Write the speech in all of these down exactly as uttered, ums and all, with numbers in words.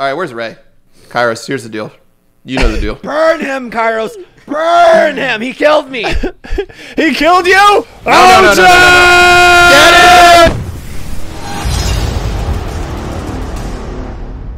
All right, where's Rey? Kairos, here's the deal. You know the deal. Burn him, Kairos. Burn him. He killed me. He killed you? No, no, no, no, no, no. Get him!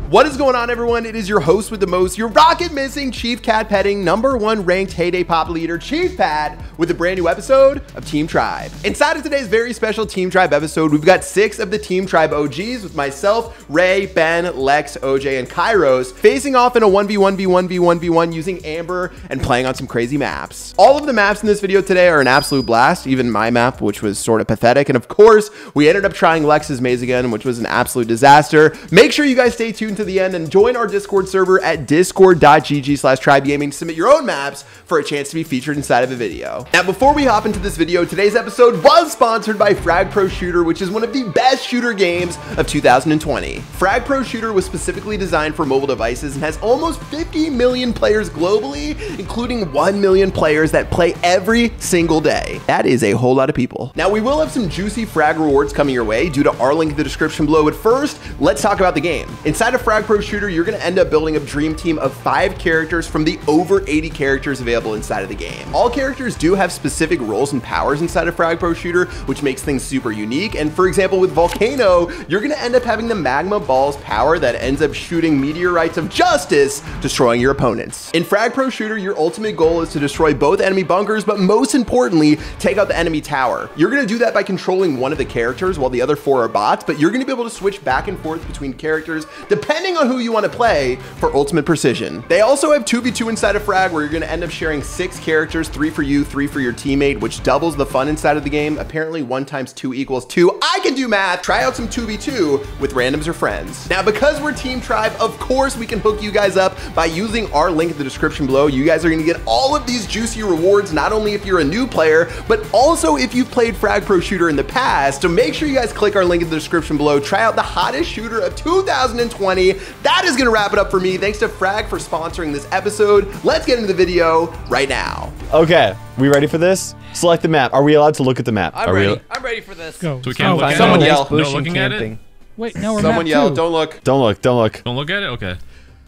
What is going on, everyone? It is your host with the most, your rocket missing Chief Cat petting number one ranked heyday pop leader, Chief Pat, with a brand new episode of Team Tribe. Inside of today's very special Team Tribe episode, we've got six of the Team Tribe O Gs with myself, Rey, Ben, Lex, O J, and Kairos facing off in a one v one v one v one v one using Amber and playing on some crazy maps. All of the maps in this video today are an absolute blast, even my map, which was sort of pathetic. And of course, we ended up trying Lex's maze again, which was an absolute disaster. Make sure you guys stay tuned to the end and join our Discord server at discord dot g g slash tribe gaming to submit your own maps for a chance to be featured inside of a video. Now, before we hop into this video, today's episode was sponsored by Frag Pro Shooter, which is one of the best shooter games of two thousand twenty. Frag Pro Shooter was specifically designed for mobile devices and has almost fifty million players globally, including one million players that play every single day. That is a whole lot of people. Now, we will have some juicy frag rewards coming your way due to our link in the description below, but first, let's talk about the game. Inside of Frag Pro Shooter, you're gonna end up building a dream team of five characters from the over eighty characters available inside of the game. All characters do have specific roles and powers inside of Frag Pro Shooter, which makes things super unique. And for example, with Volcano, you're gonna end up having the magma ball's power that ends up shooting meteorites of justice, destroying your opponents. In Frag Pro Shooter, your ultimate goal is to destroy both enemy bunkers, but most importantly, take out the enemy tower. You're gonna do that by controlling one of the characters while the other four are bots, but you're gonna be able to switch back and forth between characters depending depending on who you want to play for ultimate precision. They also have two v two inside of Frag, where you're going to end up sharing six characters, three for you, three for your teammate, which doubles the fun inside of the game. Apparently one times two equals two. I can do math. Try out some two v two with randoms or friends. Now, because we're Team Tribe, of course we can hook you guys up by using our link in the description below. You guys are going to get all of these juicy rewards, not only if you're a new player, but also if you've played Frag Pro Shooter in the past. So make sure you guys click our link in the description below. Try out the hottest shooter of two thousand twenty. That is gonna wrap it up for me. Thanks to Frag for sponsoring this episode. Let's get into the video right now. Okay, we ready for this? Select the map. Are we allowed to look at the map? I'm Are ready. We I'm ready for this. Go. So we can't oh, look at Someone it. Yell. No looking camping. At it. Wait, no, we're Someone map yell. Too. Don't look. Don't look. Don't look. Don't look at it. Okay.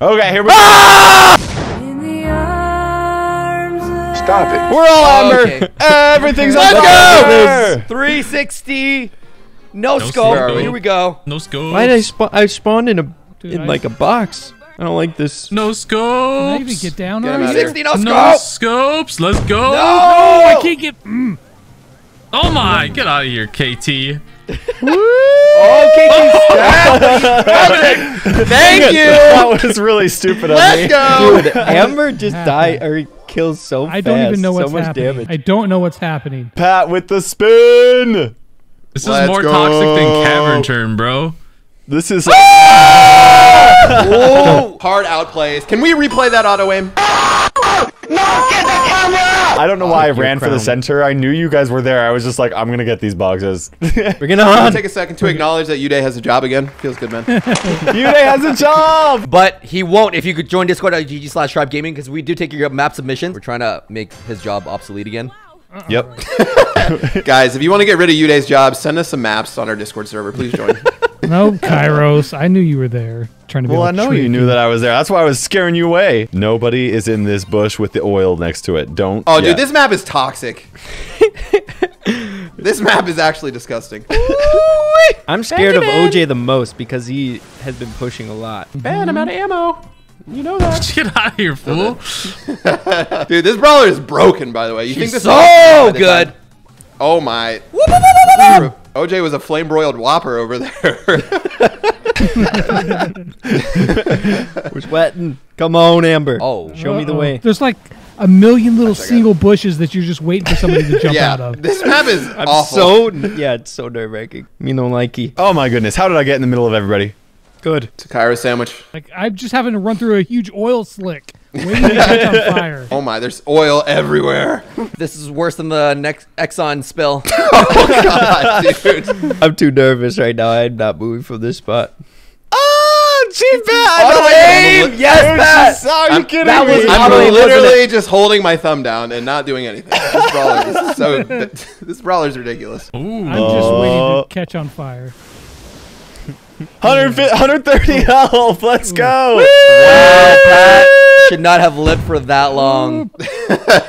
Okay. Here we go. Ah! In the arms of Stop it. We're all Amber. Okay. Everything's on the three sixty. No, no scope. scope. Here we go. No scope. Why did I spawn? I spawned in a. Dude, in I like a box. I don't like this. No scopes. Maybe get down on three sixty. No, scope. no scopes. Let's go. No, no I can't get. Mm. Oh my! Get out of here, K T. Woo! Oh, K T. That was Thank you. That was really stupid of Let's me. Go. Dude, Amber just died or he kills so fast. I don't even know what's so much happening. Damage. I don't know what's happening. Pat with the spin. This Let's is more go. Toxic than Cavern Turn, bro. This is. Whoa. Hard outplays. Can we replay that auto aim? No, get the camera! I don't know why oh, I ran crown. for the center. I knew you guys were there. I was just like, I'm gonna get these boxes. We're gonna um, take a second to acknowledge that Uday has a job again. Feels good, man. Uday has a job, but he won't. If you could join Discord dot g g slash tribe gaming, because we do take your map submissions. We're trying to make his job obsolete again. Uh-oh. Yep. Guys, if you want to get rid of Uday's job, send us some maps on our Discord server. Please join. No, Kairos, I knew you were there. Trying to be well, I know you knew that I was there. That's why I was scaring you away. Nobody is in this bush with the oil next to it. Don't. Oh, yet. Dude, this map is toxic. This map is actually disgusting. I'm scared of O J the most because he has been pushing a lot. Man, I'm out of ammo. You know that. Get out of here, fool. Dude, this brawler is broken, by the way. You She's think this so is good. Oh, my. O J was a flame broiled whopper over there. We're sweating. Come on, Amber. Oh, show Uh-oh. me the way. There's like a million little single it. bushes that you're just waiting for somebody to jump yeah, out of. This map is I'm awful. So yeah, it's so nerve wracking. Me no likey. Oh my goodness, how did I get in the middle of everybody? Good. It's a Kairos sandwich. Like I'm just having to run through a huge oil slick. Waiting to catch on fire. Oh my, there's oil everywhere. This is worse than the next Exxon spill. Oh god, dude. I'm too nervous right now. I'm not moving from this spot. Oh, Chief Pat! Auto aim! Yes, Pat! Are you kidding me? That was I'm literally, literally just holding my thumb down and not doing anything. This brawler is so, this brawler's ridiculous. Ooh. I'm just waiting to catch on fire. one hundred thirty health. Let's go. Woo! Wow, Pat should not have lived for that long.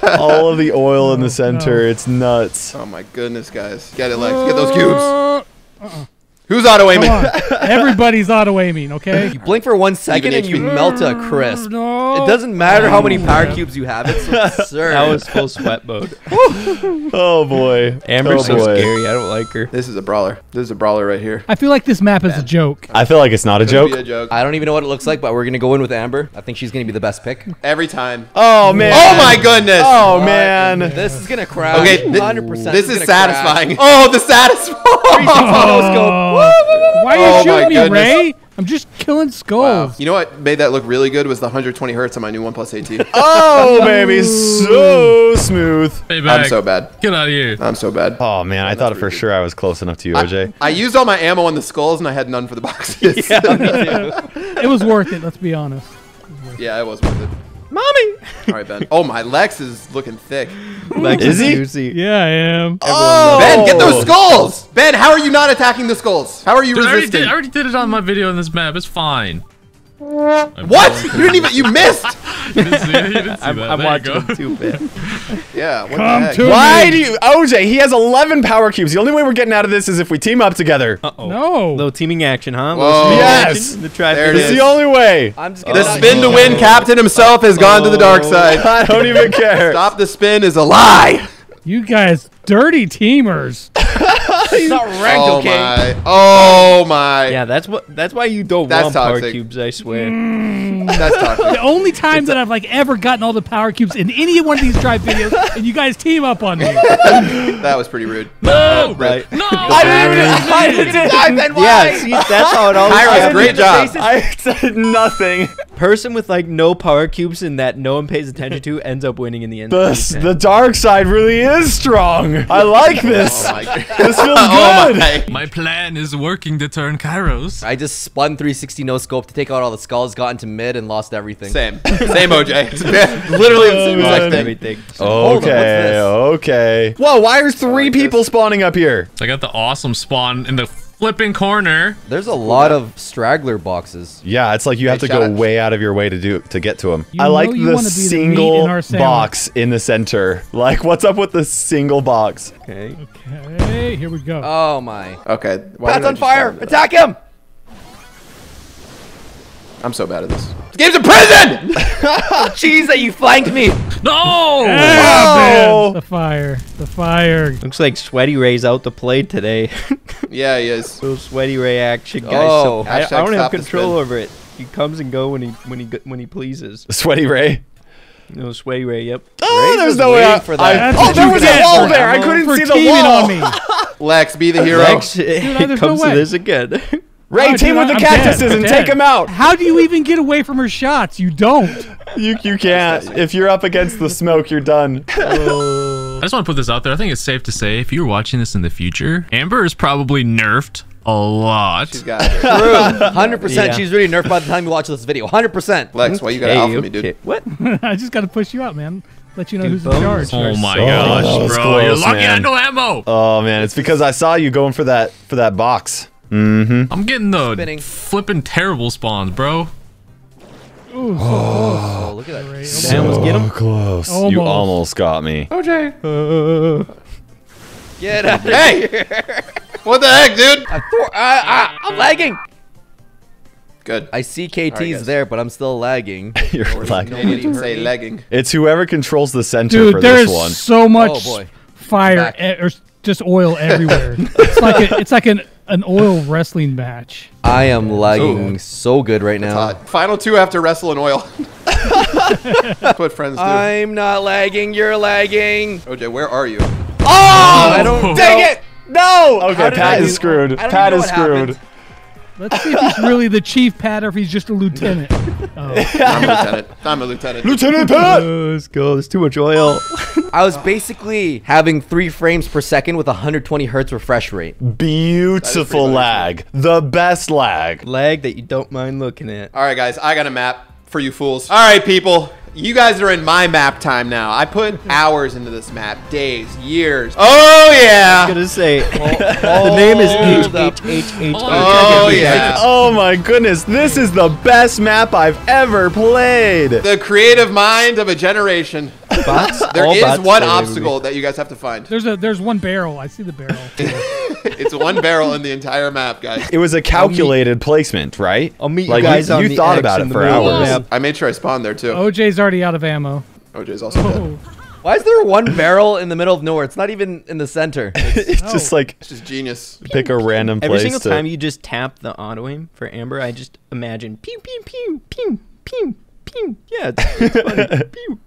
All of the oil in the center. It's nuts. Oh my goodness, guys. Get it, Lex. Get those cubes. Uh -uh. Who's auto-aiming? Everybody's auto-aiming, okay? You blink for one second and you melt a crisp. No. It doesn't matter how many power cubes you have. It's absurd. That was full sweat mode. Oh, boy. Amber's so scary. I don't like her. This is a brawler. This is a brawler right here. I feel like this map is a joke. I feel like it's not a joke. a joke. I don't even know what it looks like, but we're going to go in with Amber. I think she's going to be the best pick. Every time. Oh, man. Oh, my goodness. Oh, man. This is going to crash. Okay, one hundred percent. This is satisfying. Oh, the satisfying. Oh. Why are you oh shooting me, goodness. Ray? I'm just killing skulls. Wow. You know what made that look really good was the one hundred twenty hertz on my new OnePlus eight T. Oh, baby. So smooth. Hey, I'm so bad. Get out of here. I'm so bad. Oh, man. I thought for sure I was close enough to you, O J. I, I used all my ammo on the skulls, and I had none for the boxes. Yeah, it was worth it. Let's be honest. It yeah, it was worth it. Mommy. All right, Ben. Oh, my Lex is looking thick. Lex is he? Juicy. Yeah, I am. Oh. Ben, get those skulls. Ben, how are you not attacking the skulls? How are you Dude, resisting? I already, did, I already did it on my video in this map. It's fine. I'm what? You didn't even. You missed. You didn't see, you didn't see I'm, that. I'm watching go. too, Ben. Yeah. What Come the heck? To Why me. do you, O J? He has eleven power cubes. The only way we're getting out of this is if we team up together. Uh oh. No. Little teaming action, huh? Whoa. Yes. The there it is. It's the only way. I'm just the spin to win captain himself has gone oh. to the dark side. I don't even care. Stop the spin is a lie. You guys, dirty teamers. It's not ranked, oh okay. my! Oh my! Yeah, that's what. That's why you don't that's want toxic. power cubes. I swear. Mm. That's toxic. The only time it's that I've like ever gotten all the power cubes in any one of these Tribe videos, and you guys team up on me. That was pretty rude. No, right? No, I didn't. I didn't. I didn't. Yeah, see, that's how it all. Iris, great job. I said nothing. Person with like no power cubes and that no one pays attention to ends up winning in the end. The, the dark side really is strong. I like this. Oh my God. This feels oh good. My. my plan is working to turn Kairos. I just spun three sixty no scope to take out all the skulls, got into mid, and lost everything. Same. Same O J. Literally the same exact thing. Everything. So okay. Okay. Whoa, why are three like people this. spawning up here? I got the awesome spawn in the flipping corner. There's a lot of straggler boxes. Yeah, it's like you have hey, to go way out of your way to do to get to them. You I like the single the in box in the center. Like, what's up with the single box? Okay. Okay, here we go. Oh my. Okay. Why Pat's on fire. Attack him. I'm so bad at this. This game's in prison. Jeez, that you flanked me. No. Yeah, oh. The fire. The fire. Looks like Sweaty Ray's out to play today. Yeah, he is. Little Sweaty Ray action, guys. Oh, so I, I don't have control over it. He comes and go when he when he when he pleases. Sweaty Ray. No Sweaty Ray. Yep. Oh, Ray's there's no way out for that. I, oh, there was a wall there. I couldn't see the wall. On me. Lex, be the hero. Lex, it, Dude, it comes no to this again. Ray, oh, team with the I'm cactuses dead. and take him out. How do you even get away from her shots? You don't. You you can't. If you're up against the smoke, you're done. I just want to put this out there. I think it's safe to say if you're watching this in the future, Amber is probably nerfed a lot. She's got it. True. one hundred percent. Yeah. She's really nerfed by the time you watch this video. one hundred percent. Lex, why you got to alpha me, dude? Okay. What? I just got to push you out, man. Let you know dude, who's in charge. Oh my so gosh, close, bro. Close, you're lucky I had no ammo. Oh, man. It's because I saw you going for that for that box. Mm-hmm. I'm getting the Spinning. flipping terrible spawns, bro. Ooh, so oh, oh, look at that. So almost get him. close. Almost. You almost got me. O J. Uh, get out of hey! here. What the heck, dude? I th I, I, I'm lagging. Good. I see K T's right, there, but I'm still lagging. You're or lagging. You didn't say lagging. It's whoever controls the center dude, for this one. Dude, there's so much oh, fire e or just oil everywhere. It's like a, it's like an... an oil wrestling match. I am lagging Ooh. so good right now. That's hot. Final two have to wrestle in oil. That's what friends do. I'm not lagging. You're lagging. O J, where are you? Oh, I don't. Dang know. it! No. Okay, Pat is screwed. Pat is screwed. Happened. Let's see if he's really the Chief Pat or if he's just a lieutenant. Oh. I'm a lieutenant. I'm a lieutenant. Lieutenant Pat! Oh, let's go. There's too much oil. I was basically having three frames per second with one hundred twenty hertz refresh rate. Beautiful lag. The best lag. Lag that you don't mind looking at. All right, guys. I got a map for you fools. All right, people. You guys are in my map time now. I put hours into this map, days, years. Oh yeah. I was gonna say well, the name is eight eight eight eight. Oh yeah. Oh my goodness, this is the best map I've ever played. The creative mind of a generation. Bots? There All is bots one obstacle that you guys have to find. There's a there's one barrel. I see the barrel. It's one barrel in the entire map, guys. It was a calculated placement, right? I'll meet like you guys. You, on you the thought X about it for hours. Map. I made sure I spawned there too. O J's already out of ammo. O J's also dead. Why is there one barrel in the middle of nowhere? It's not even in the center. It's, it's no. just like it's just genius. Pick pew, a random pew. place. Every single to... time you just tap the auto aim for Amber, I just imagine pew pew pew pew pew pew. Yeah, it's, it's funny. Pew.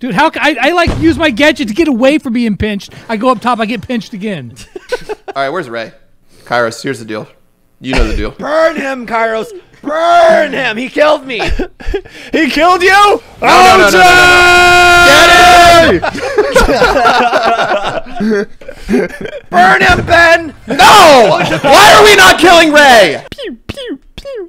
Dude, how I, I like use my gadget to get away from being pinched. I go up top, I get pinched again. All right, where's Rey? Kairos, here's the deal. You know the deal. Burn him, Kairos. Burn him. He killed me. He killed you? No, oh, no, no, no, no, no, no. Get him! Burn him, Ben. No! Why are we not killing Rey? Pew, pew.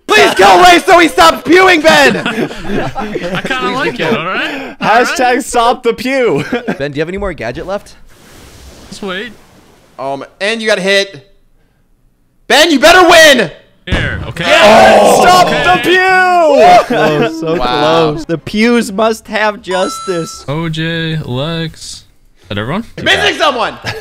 Please kill Rey so he stops pewing, Ben! I kind of like it, alright? Hashtag all right. Stop the pew. Ben, do you have any more gadget left? Just wait. Um, and you got hit. Ben, you better win! Here, okay. Yes! Oh, stop okay. the pew! Close, so wow. close. The pews must have justice. O J, Lex. Is that everyone? You're missing someone! One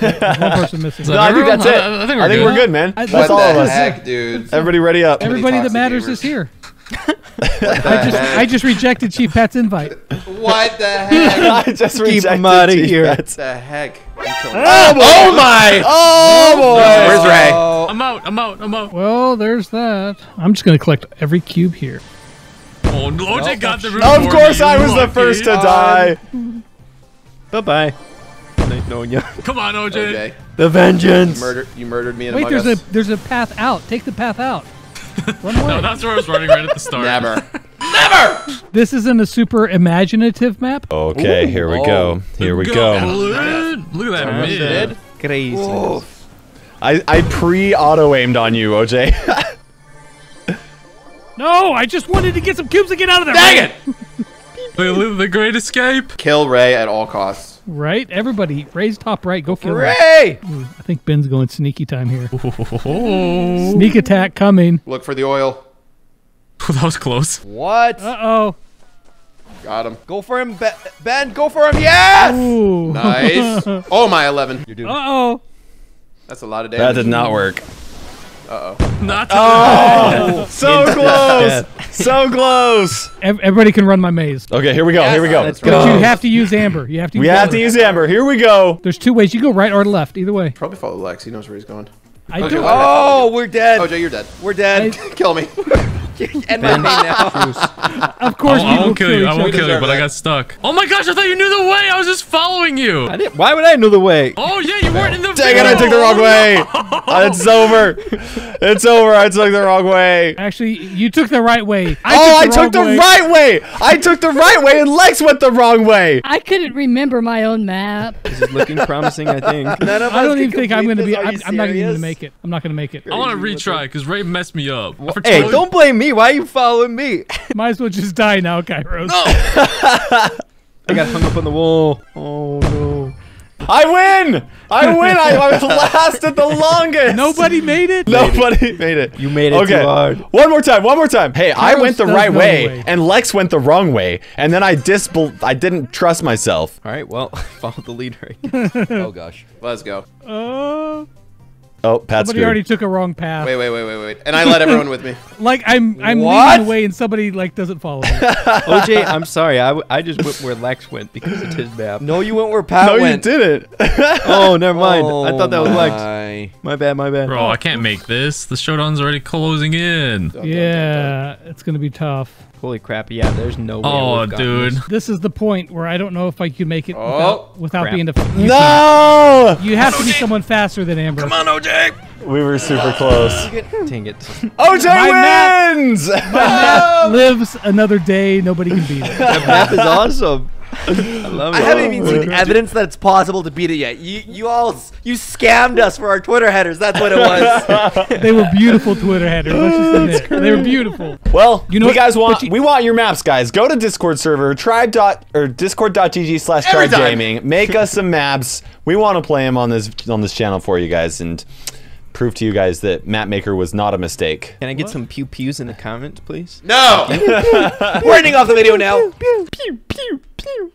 person missing. No, I think that's it. I, I think, we're, I think good. we're good, man. I, that's all of us. Heck, dude. Everybody ready up. Everybody, Everybody that matters is here. I just heck? I just rejected Chief Pat's invite. What the heck? I just Keep rejected him out of Chief here. What the heck? Oh, oh my! Oh boy! Where's Rey? I'm out, I'm out, I'm out. Well, there's that. I'm just gonna collect everry cube here. Oh no, O J got the room. Of course I was the first to die. Bye-bye. No, yeah. Come on, O J. O J. The vengeance. You murdered, you murdered me. In Wait, there's us. a there's a path out. Take the path out. Run away. No, that's where I was running right at the start. Never. Never. This isn't a super imaginative map. Okay, Ooh. here we go. Oh. Here we go. go. Look at that mid. Crazy. Whoa. I I pre auto aimed on you, O J. No, I just wanted to get some cubes and get out of there. Dang it! They live the great escape. Kill Rey at all costs. Right? Everybody, Rey's top right. Go kill Rey! Ooh, I think Ben's going sneaky time here. Oh. Sneak attack coming. Look for the oil. That was close. What? Uh-oh. Got him. Go for him, Ben. Ben, go for him. Yes! Ooh. Nice. Oh, my eleven. Uh-oh. That's a lot of damage. That did not work. Uh-oh. Not oh, so close. So close. Everybody can run my maze. Okay, here we go. Yes, here we go. Let's go. You have to use Amber. You have to use We have Amber. to use Amber. Here we go. There's two ways. You go right or left. Either way. Probably follow Lex. He knows where he's going. I okay, do. Oh, we're dead. O J, you're dead. We're dead. I... Kill me. End my name now. Of course you I won't kill you. I won't kill you, but that. I got stuck. Oh my gosh, I thought you knew the way. I was just following you. I didn't, why would I know the way? Oh yeah, you weren't in the Dang video. it, I took the wrong way. No. It's over. It's over. I took the wrong way. Actually, you took the right way. I oh, took I took the way. right way. I took the right way and Lex went the wrong way. I couldn't remember my own map. This is looking promising, I think. None of I don't even think I'm going to be. I'm, I'm not even going to make it. I'm not going to make it. I want to retry because Rey messed me up. Well, hey, don't blame me. Why are you following me? Might as well just die now, Kairos. No! I got hung up on the wall. Oh, no. I win! I win! I, I was last at the longest! Nobody made it? Nobody made it. You made it okay. too hard. One more time, one more time. Hey, Kairos I went the right way, way, and Lex went the wrong way, and then I disbel- I didn't trust myself. All right, well, follow the leader, I guess. Oh, gosh. Let's go. Uh... Oh, Pat's Somebody screwed. already took a wrong path. Wait, wait, wait, wait, wait. And I let everyone with me. Like, I'm I'm what? leading the way and somebody, like, doesn't follow me. O J, I'm sorry. I, w I just went where Lex went because it's his map. No, you went where Pat no, went. No, you didn't. Oh, never mind. Oh, I thought that was my. Lex. My bad, my bad. Bro, I can't make this. The showdown's already closing in. Yeah, it's going to be tough. Holy crap, yeah, there's no way. Oh, dude. This. this is the point where I don't know if I can make it oh, without, without being a... No! You have on, to be someone faster than Amber. Come on, O J! We were super close. Dang it. O J My wins! Map, my map lives another day. Nobody can beat it. That map is awesome. I love it. I haven't even seen evidence that it's possible to beat it yet. You, you all, you scammed us for our Twitter headers. That's what it was. They were beautiful Twitter headers. Just they were beautiful. Well, you know, we what, guys want, you, we want your maps, guys. Go to Discord server, tribe dot or discord dot g g slash tribe gaming. Make us some maps. We want to play them on this on this channel for you guys and prove to you guys that map maker was not a mistake. Can I get what? some pew pews in the comments, please? No. We're ending off the video now. Pew, pew, pew, pew.